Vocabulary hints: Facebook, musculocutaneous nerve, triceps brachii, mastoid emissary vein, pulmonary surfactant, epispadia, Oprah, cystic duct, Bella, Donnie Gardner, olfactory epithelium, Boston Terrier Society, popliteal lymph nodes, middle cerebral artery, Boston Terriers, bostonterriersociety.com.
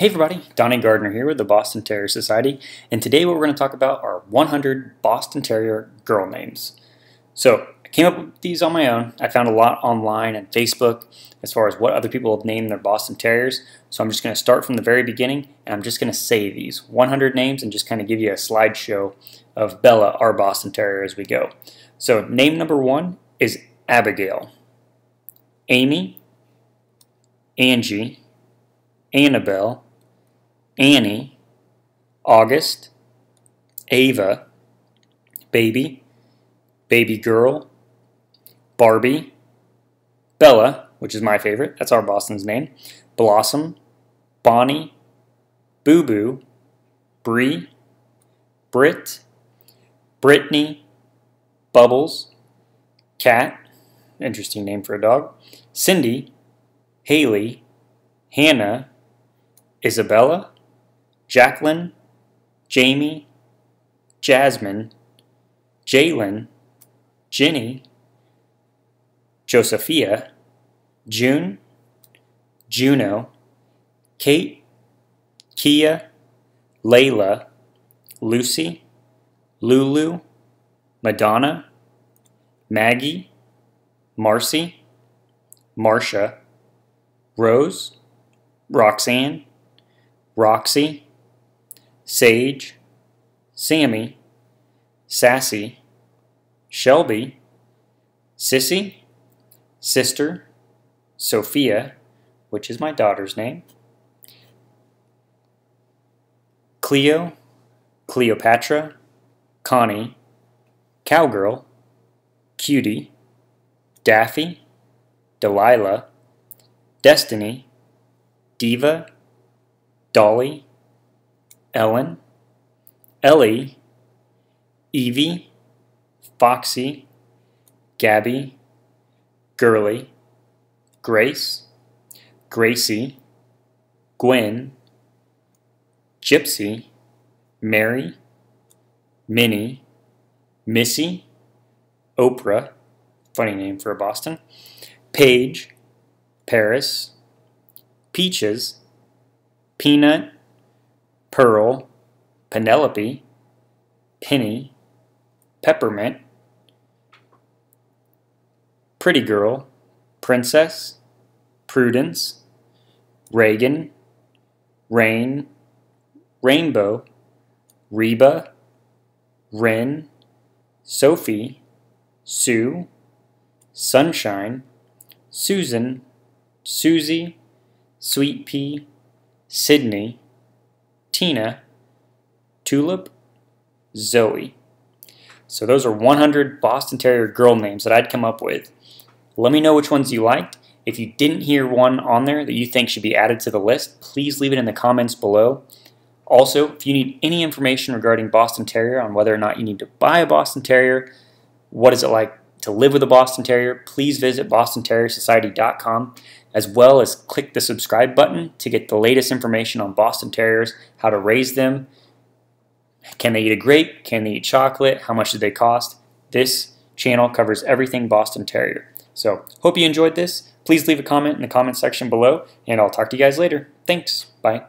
Hey everybody, Donnie Gardner here with the Boston Terrier Society, and today what we're going to talk about are 100 Boston Terrier girl names. So I came up with these on my own. I found a lot online and Facebook as far as what other people have named their Boston Terriers, so I'm just going to start from the very beginning and I'm just going to say these 100 names and just kind of give you a slideshow of Bella, our Boston Terrier, as we go. So name number one is Abigail, Amy, Angie, Annabelle, Annie, August, Ava, Baby, Baby Girl, Barbie, Bella, which is my favorite, that's our Boston's name, Blossom, Bonnie, Boo Boo, Bree, Britt, Brittany, Bubbles, Cat, interesting name for a dog, Cindy, Haley, Hannah, Isabella, Jacqueline, Jamie, Jasmine, Jalen, Jenny, Josephia, June, Juno, Kate, Kia, Layla, Lucy, Lulu, Madonna, Maggie, Marcy, Marsha, Rose, Roxanne, Roxy, Sage, Sammy, Sassy, Shelby, Sissy, Sister, Sophia, which is my daughter's name, Cleo, Cleopatra, Connie, Cowgirl, Cutie, Daffy, Delilah, Destiny, Diva, Dolly, Ellen, Ellie, Evie, Foxy, Gabby, Girly, Grace, Gracie, Gwen, Gypsy, Mary, Minnie, Missy, Oprah, funny name for a Boston, Paige, Paris, Peaches, Peanut, Pearl, Penelope, Penny, Peppermint, Pretty Girl, Princess, Prudence, Reagan, Rain, Rainbow, Reba, Wren, Sophie, Sue, Sunshine, Susan, Susie, Sweet Pea, Sydney, Tina, Tulip, Zoe. So those are 100 Boston Terrier girl names that I'd come up with. Let me know which ones you liked. If you didn't hear one on there that you think should be added to the list, please leave it in the comments below. Also, if you need any information regarding Boston Terrier, on whether or not you need to buy a Boston Terrier, what is it like to live with a Boston Terrier, please visit bostonterriersociety.com, as well as click the subscribe button to get the latest information on Boston Terriers, how to raise them, can they eat a grape, can they eat chocolate, how much do they cost. This channel covers everything Boston Terrier. So, hope you enjoyed this. Please leave a comment in the comment section below, and I'll talk to you guys later. Thanks. Bye.